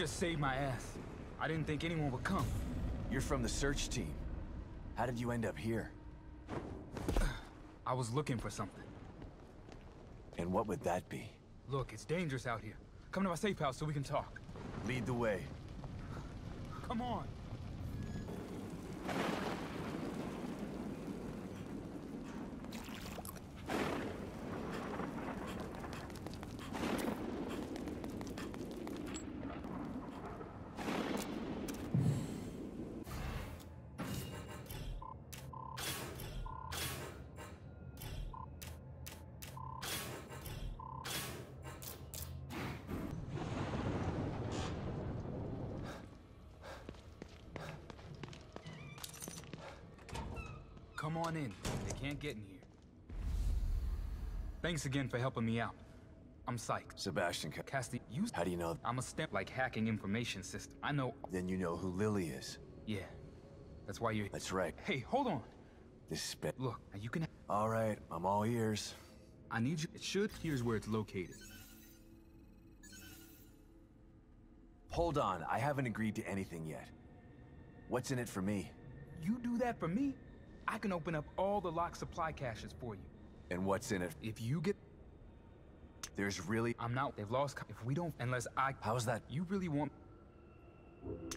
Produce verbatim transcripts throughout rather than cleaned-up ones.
just saved my ass. I didn't think anyone would come. You're from the search team. How did you end up here? I was looking for something. And what would that be? Look, it's dangerous out here. Come to my safe house so we can talk. Lead the way. Come on. Come on in. They can't get in here. Thanks again for helping me out. I'm Sykes. Sebastian Castellanos. How do you know? I'm a stamp like hacking information system. I know. Then you know who Lily is. Yeah. That's why you're. That's right. Hey, hold on. This spit. Look, you can. All right, I'm all ears. I need you. It should. Here's where it's located. Hold on. I haven't agreed to anything yet. What's in it for me? You do that for me? I can open up all the locked supply caches for you. And what's in it? If you get... There's really... I'm not... They've lost... If we don't... Unless I... How's that? You really want...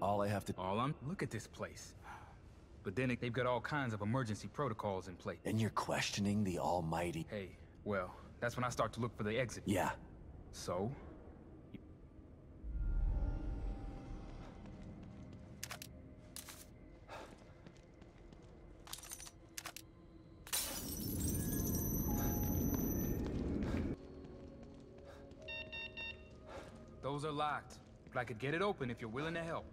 All I have to... All I'm... Look at this place. But then it, they've got all kinds of emergency protocols in place. And you're questioning the almighty... Hey, well, that's when I start to look for the exit. Yeah. So... Those are locked, but I could get it open if you're willing to help.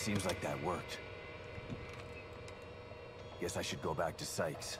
Seems like that worked. Guess I should go back to Sykes.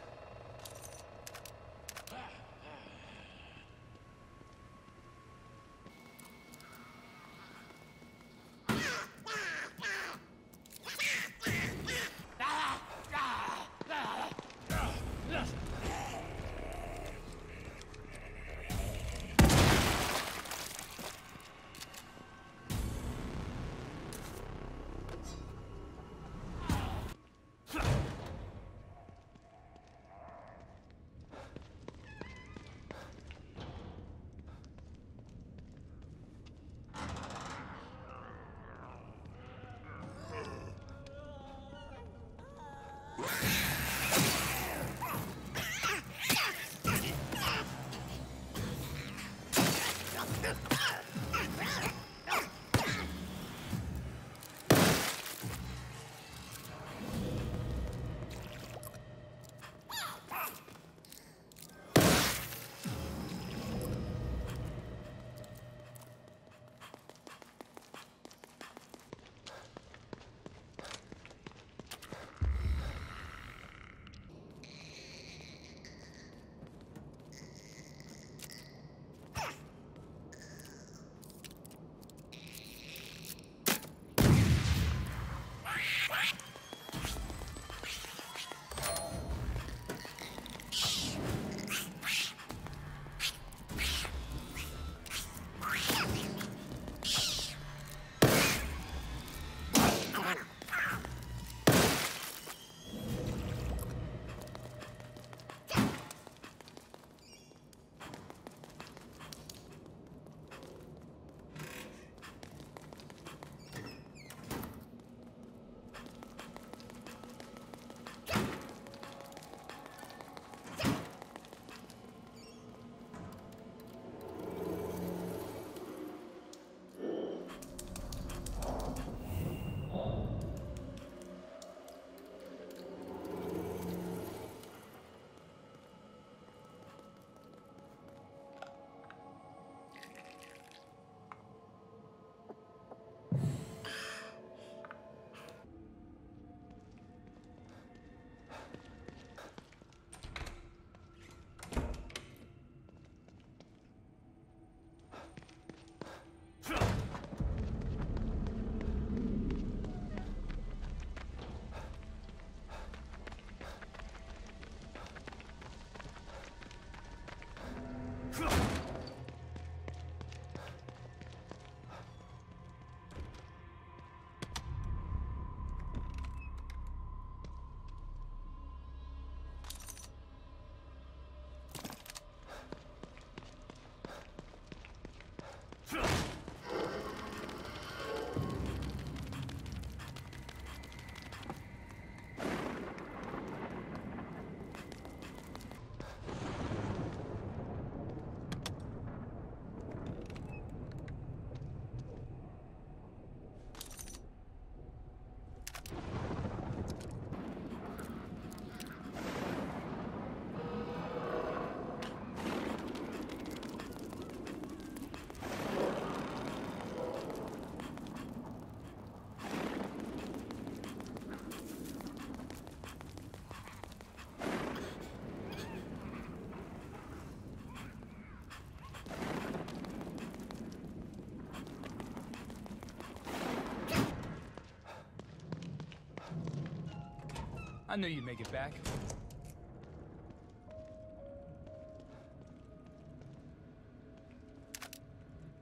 I knew you'd make it back.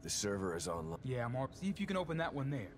The server is online. Yeah, Mark. See if you can open that one there.